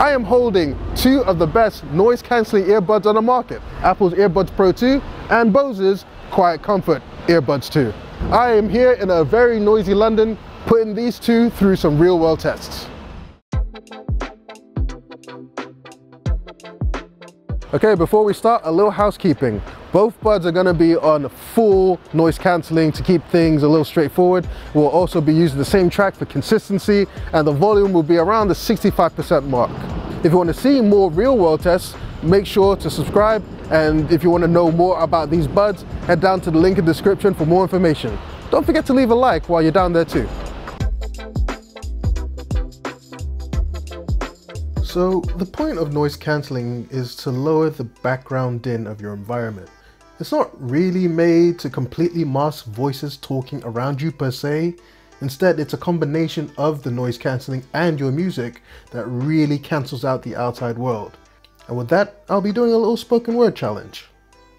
I am holding two of the best noise-cancelling earbuds on the market, Apple's AirPods Pro 2 and Bose's QuietComfort Earbuds II. I am here in a very noisy London, putting these two through some real-world tests. Okay, before we start, a little housekeeping. Both buds are going to be on full noise cancelling to keep things a little straightforward. We'll also be using the same track for consistency, and the volume will be around the 65% mark. If you want to see more real world tests, make sure to subscribe, and if you want to know more about these buds, head down to the link in the description for more information. Don't forget to leave a like while you're down there too. So the point of noise cancelling is to lower the background din of your environment. It's not really made to completely mask voices talking around you per se. Instead, it's a combination of the noise cancelling and your music that really cancels out the outside world. And with that, I'll be doing a little spoken word challenge.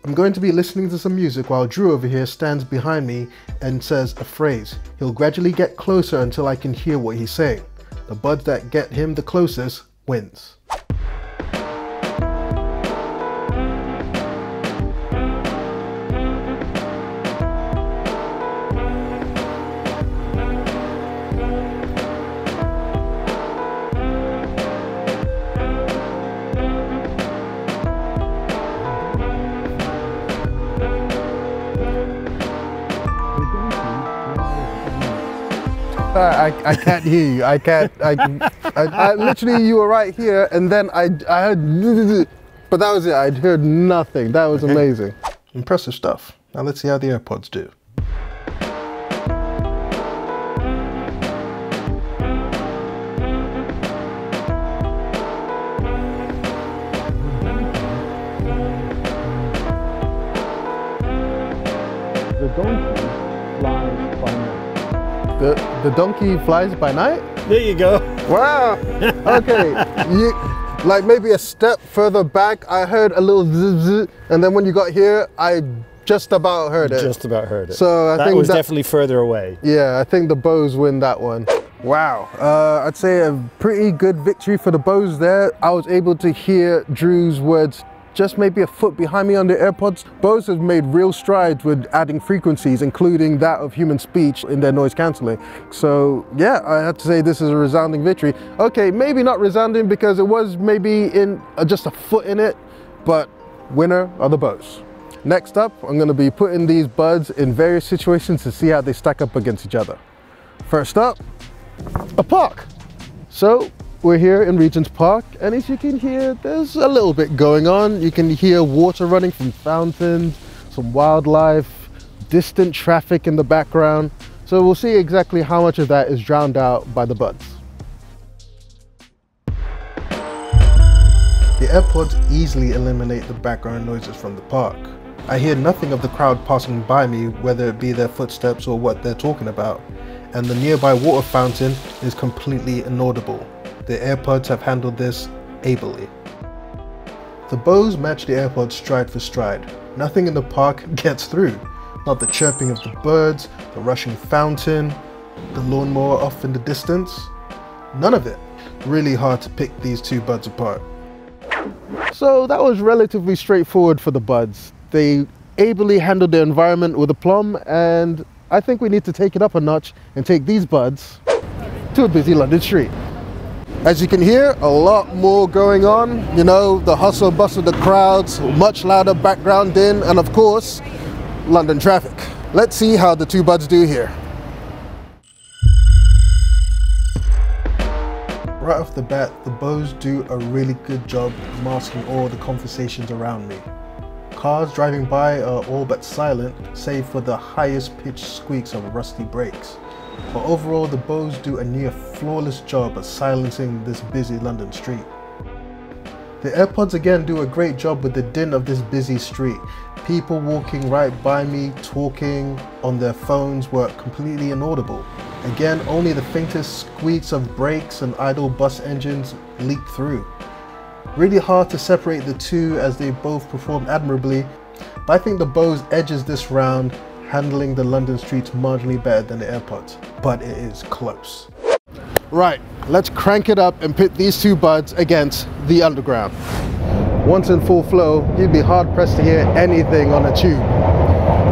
I'm going to be listening to some music while Drew over here stands behind me and says a phrase. He'll gradually get closer until I can hear what he's saying. The buds that get him the closest wins. I can't hear you. I can't. I literally, you were right here, and then I heard, but that was it. I'd heard nothing. That was amazing. Impressive stuff. Now let's see how the AirPods do. The donkey flies by night. The donkey flies by night? There you go. Wow. Okay. You, like maybe a step further back, I heard a little zzz, zzz, and then when you got here, I just about heard it. Just about heard it. So I think that was definitely further away. Yeah, I think the Bose win that one. Wow. I'd say a pretty good victory for the Bose there. I was able to hear Drew's words just maybe a foot behind me on the AirPods. Bose has made real strides with adding frequencies, including that of human speech in their noise cancelling. So yeah, I have to say this is a resounding victory. Okay, maybe not resounding because it was maybe in just a foot in it, but winner are the Bose. Next up, I'm gonna be putting these buds in various situations to see how they stack up against each other. First up, a park. So, we're here in Regent's Park, and as you can hear, there's a little bit going on. You can hear water running from fountains, some wildlife, distant traffic in the background. So we'll see exactly how much of that is drowned out by the buds. The AirPods easily eliminate the background noises from the park. I hear nothing of the crowd passing by me, whether it be their footsteps or what they're talking about. And the nearby water fountain is completely inaudible. The AirPods have handled this ably. The Bose match the AirPods stride for stride. Nothing in the park gets through. Not the chirping of the birds, the rushing fountain, the lawnmower off in the distance. None of it. Really hard to pick these two buds apart. So that was relatively straightforward for the buds. They ably handled their environment with aplomb, and I think we need to take it up a notch and take these buds to a busy London street. As you can hear, a lot more going on, you know, the hustle bustle, the crowds, much louder background din, and of course, London traffic. Let's see how the two buds do here. Right off the bat, the Bose do a really good job masking all the conversations around me. Cars driving by are all but silent, save for the highest pitched squeaks of rusty brakes. But overall, the Bose do a near flawless job at silencing this busy London street. The AirPods again do a great job with the din of this busy street. People walking right by me, talking on their phones were completely inaudible. Again, only the faintest squeaks of brakes and idle bus engines leaked through. Really hard to separate the two as they both performed admirably, but I think the Bose edges this round, handling the London streets marginally better than the AirPods, but it is close. Right, let's crank it up and pit these two buds against the underground. Once in full flow, you'd be hard pressed to hear anything on a tube.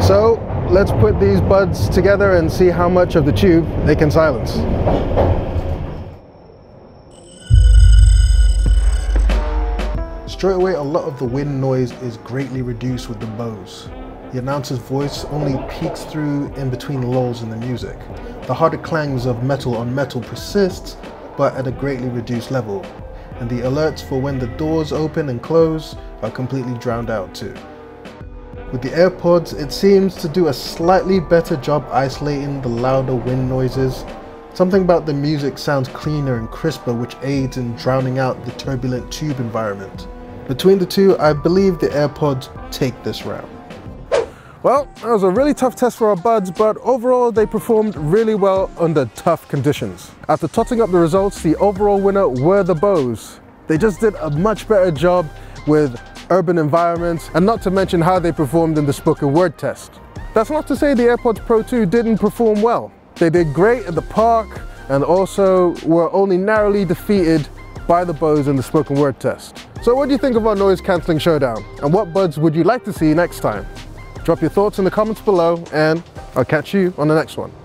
So let's put these buds together and see how much of the tube they can silence. Straight away, a lot of the wind noise is greatly reduced with the Bose. The announcer's voice only peeks through in between lulls in the music. The harder clangs of metal on metal persists, but at a greatly reduced level. And the alerts for when the doors open and close are completely drowned out too. With the AirPods, it seems to do a slightly better job isolating the louder wind noises. Something about the music sounds cleaner and crisper, which aids in drowning out the turbulent tube environment. Between the two, I believe the AirPods take this round. Well, that was a really tough test for our buds, but overall they performed really well under tough conditions. After totting up the results, the overall winner were the Bose. They just did a much better job with urban environments, and not to mention how they performed in the spoken word test. That's not to say the AirPods Pro 2 didn't perform well. They did great at the park and also were only narrowly defeated by the Bose in the spoken word test. So what do you think of our noise cancelling showdown? And what buds would you like to see next time? Drop your thoughts in the comments below and I'll catch you on the next one.